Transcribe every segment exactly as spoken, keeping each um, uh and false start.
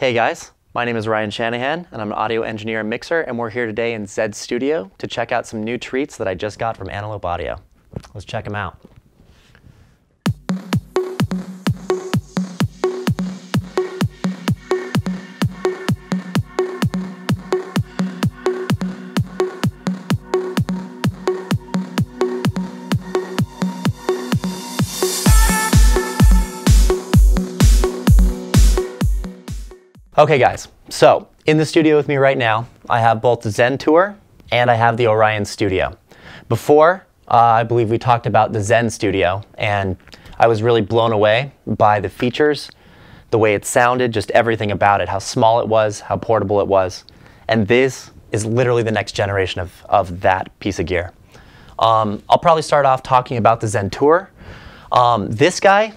Hey guys, my name is Ryan Shanahan and I'm an audio engineer and mixer, and we're here today in Zedd Studio to check out some new treats that I just got from Antelope Audio. Let's check them out. Okay guys, so in the studio with me right now, I have both the Zen Tour and I have the Orion Studio. Before, uh, I believe we talked about the Zen Studio, and I was really blown away by the features, the way it sounded, just everything about it, how small it was, how portable it was. And this is literally the next generation of, of that piece of gear. Um, I'll probably start off talking about the Zen Tour. Um, this guy,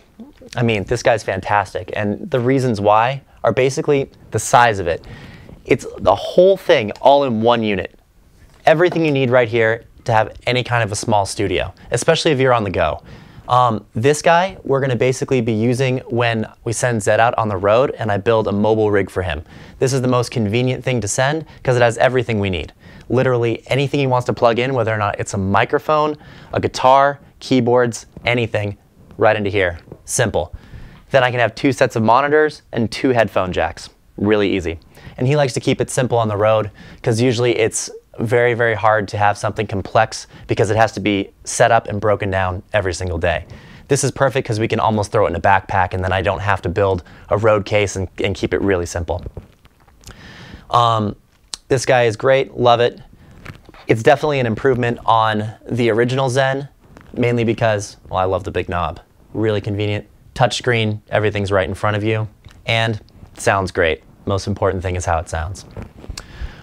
I mean, this guy's fantastic, and the reasons why are basically the size of it. It's the whole thing all in one unit. Everything you need right here to have any kind of a small studio, especially if you're on the go. Um, this guy we're gonna basically be using when we send Zedd out on the road and I build a mobile rig for him. This is the most convenient thing to send because it has everything we need. Literally anything he wants to plug in, whether or not it's a microphone, a guitar, keyboards, anything, right into here, simple. Then I can have two sets of monitors and two headphone jacks. Really easy. And he likes to keep it simple on the road because usually it's very, very hard to have something complex because it has to be set up and broken down every single day. This is perfect because we can almost throw it in a backpack and then I don't have to build a road case and, and keep it really simple. Um, this guy is great, love it. It's definitely an improvement on the original Zen, mainly because, well, I love the big knob. Really convenient. Touchscreen, everything's right in front of you, and sounds great. Most important thing is how it sounds.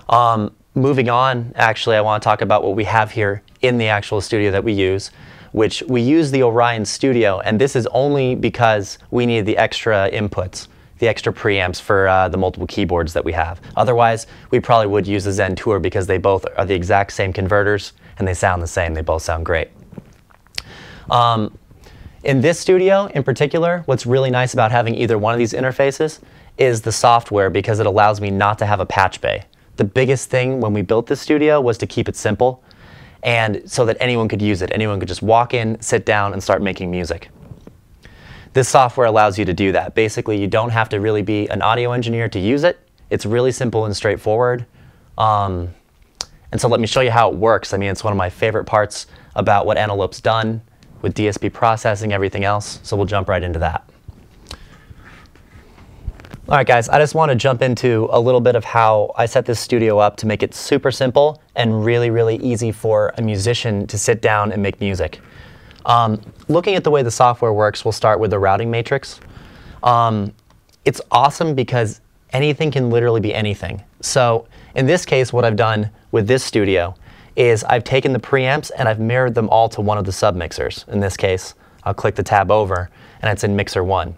Um, moving on, actually, I want to talk about what we have here in the actual studio that we use, which we use the Orion Studio, and this is only because we need the extra inputs, the extra preamps for uh, the multiple keyboards that we have. Otherwise, we probably would use the Zen Tour because they both are the exact same converters, and they sound the same. They both sound great. Um, In this studio, in particular, what's really nice about having either one of these interfaces is the software, because it allows me not to have a patch bay. The biggest thing when we built this studio was to keep it simple, and so that anyone could use it. Anyone could just walk in, sit down, and start making music. This software allows you to do that. Basically, you don't have to really be an audio engineer to use it. It's really simple and straightforward. Um, and so let me show you how it works. I mean, it's one of my favorite parts about what Antelope's done with D S P processing, everything else, so we'll jump right into that. All right guys, I just want to jump into a little bit of how I set this studio up to make it super simple and really, really easy for a musician to sit down and make music. Um, looking at the way the software works, we'll start with the routing matrix. Um, it's awesome because anything can literally be anything. So in this case, what I've done with this studio is I've taken the preamps and I've mirrored them all to one of the submixers. In this case, I'll click the tab over and it's in mixer one.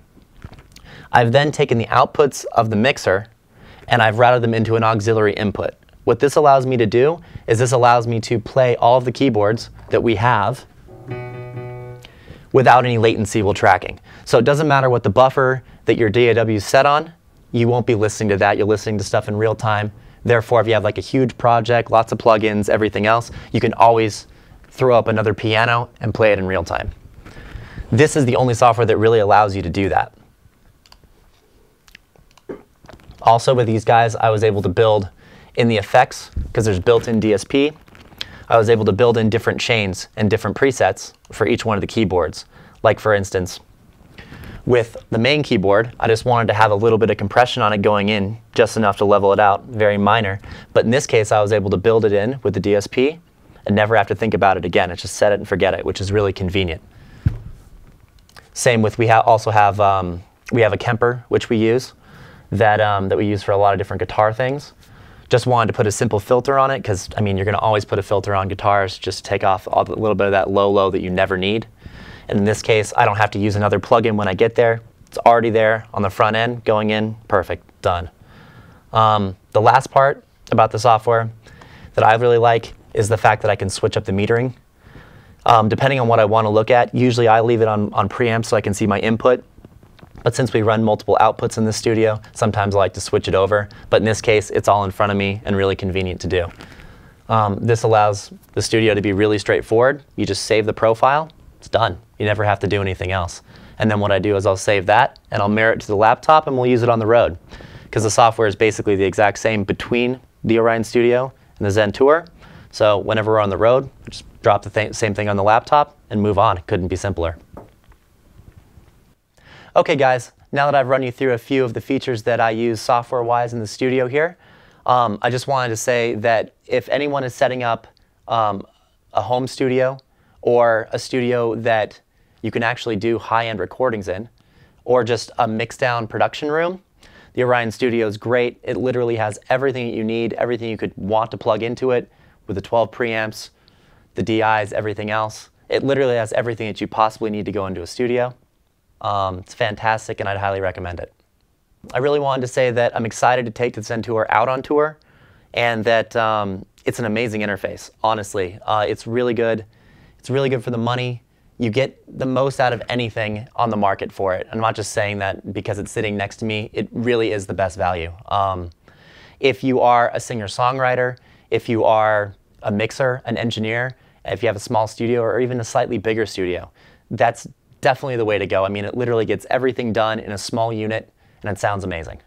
I've then taken the outputs of the mixer and I've routed them into an auxiliary input. What this allows me to do is this allows me to play all of the keyboards that we have without any latency while tracking. So it doesn't matter what the buffer that your D A W is set on, you won't be listening to that. You're listening to stuff in real time. Therefore, if you have like a huge project, lots of plugins, everything else, you can always throw up another piano and play it in real time. This is the only software that really allows you to do that. Also with these guys, I was able to build in the effects, because there's built-in D S P, I was able to build in different chains and different presets for each one of the keyboards. Like for instance, with the main keyboard, I just wanted to have a little bit of compression on it going in, just enough to level it out, very minor. But in this case, I was able to build it in with the D S P and never have to think about it again. It's just set it and forget it, which is really convenient. Same with, we ha also have, um, we have a Kemper, which we use, that, um, that we use for a lot of different guitar things. Just wanted to put a simple filter on it, because I mean, you're gonna always put a filter on guitars just to take off a little bit of that low, low that you never need. And in this case, I don't have to use another plugin when I get there. It's already there on the front end, going in, perfect, done. Um, the last part about the software that I really like is the fact that I can switch up the metering. Um, depending on what I want to look at, usually I leave it on, on preamp so I can see my input. But since we run multiple outputs in the studio, sometimes I like to switch it over. But in this case, it's all in front of me and really convenient to do. Um, this allows the studio to be really straightforward. You just save the profile, it's done. You never have to do anything else. And then what I do is I'll save that and I'll mirror it to the laptop and we'll use it on the road. Because the software is basically the exact same between the Orion Studio and the Zen Tour. So whenever we're on the road, we just drop the th- same thing on the laptop and move on. It couldn't be simpler. Okay guys, now that I've run you through a few of the features that I use software-wise in the studio here, um, I just wanted to say that if anyone is setting up um, a home studio or a studio that you can actually do high-end recordings in, or just a mixdown production room, the Orion Studio is great. It literally has everything that you need, everything you could want to plug into it, with the twelve preamps, the D Is, everything else. It literally has everything that you possibly need to go into a studio. Um, it's fantastic and I'd highly recommend it. I really wanted to say that I'm excited to take the Zen Tour out on tour and that um, it's an amazing interface, honestly. Uh, it's really good. It's really good for the money. You get the most out of anything on the market for it. I'm not just saying that because it's sitting next to me. It really is the best value. Um, if you are a singer-songwriter, if you are a mixer, an engineer, if you have a small studio or even a slightly bigger studio, that's definitely the way to go. I mean, it literally gets everything done in a small unit, and it sounds amazing.